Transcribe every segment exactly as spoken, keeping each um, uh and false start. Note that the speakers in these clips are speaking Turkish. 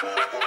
KyuAzaK.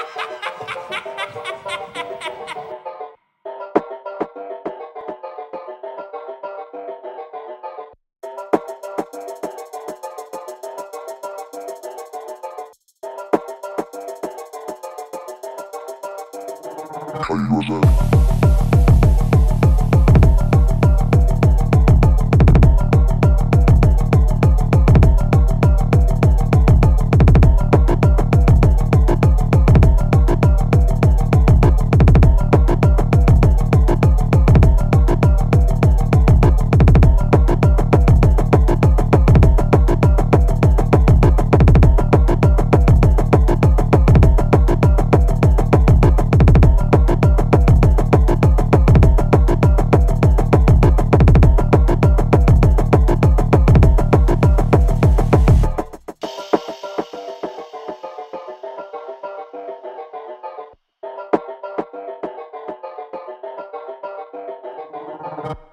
Bye.